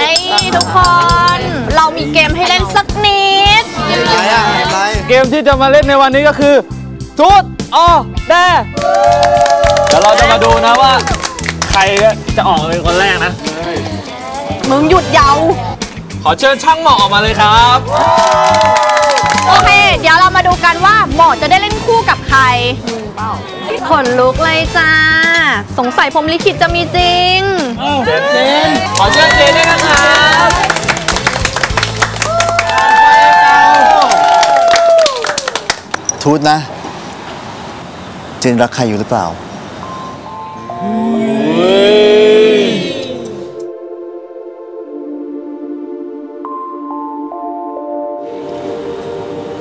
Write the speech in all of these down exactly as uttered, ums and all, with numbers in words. ไอ้ทุกคนเรามีเกมให้เล่นสักนิดเกมที่จะมาเล่นในวันนี้ก็คือทูตออแดเดี๋ยวเราจะมาดูนะว่าใครจะออกเป็นคนแรกนะมึงหยุดเยาขอเชิญช่างหมอออกมาเลยครับโอเคเดี๋ยวเรามาดูกันว่าหมอจะได้เล่นคู่กับใครขนลุกเลยจ้าสงสัยพรหมลิขิตจะมีจริงเจนขอเชิญเจนด้วยนะครับทูตนะเจนรักใครอยู่หรือเปล่า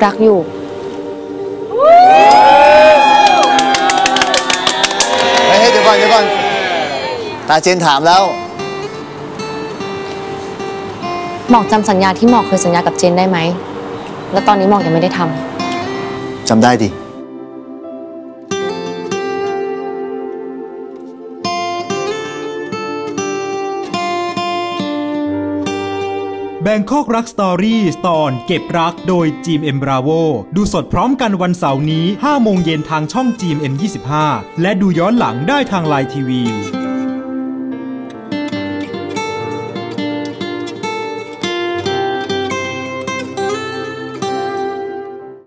รักอยู่เฮ้ยเดี๋ยวก่อนเดี๋ยวก่อนตาเจนถามแล้วหมอกจำสัญญาที่หมอกเคยสัญญากับเจนได้ไหมแล้วตอนนี้หมอกยังไม่ได้ทำจำได้ดิBangkok Rock Story ตอนเก็บรักโดย จี เอ็ม Bravo ดูสดพร้อมกันวันเสาร์นี้ ห้าโมงเย็นทางช่อง จี เอ็ม ยี่สิบห้า และดูย้อนหลังได้ทาง ไลน์ทีวี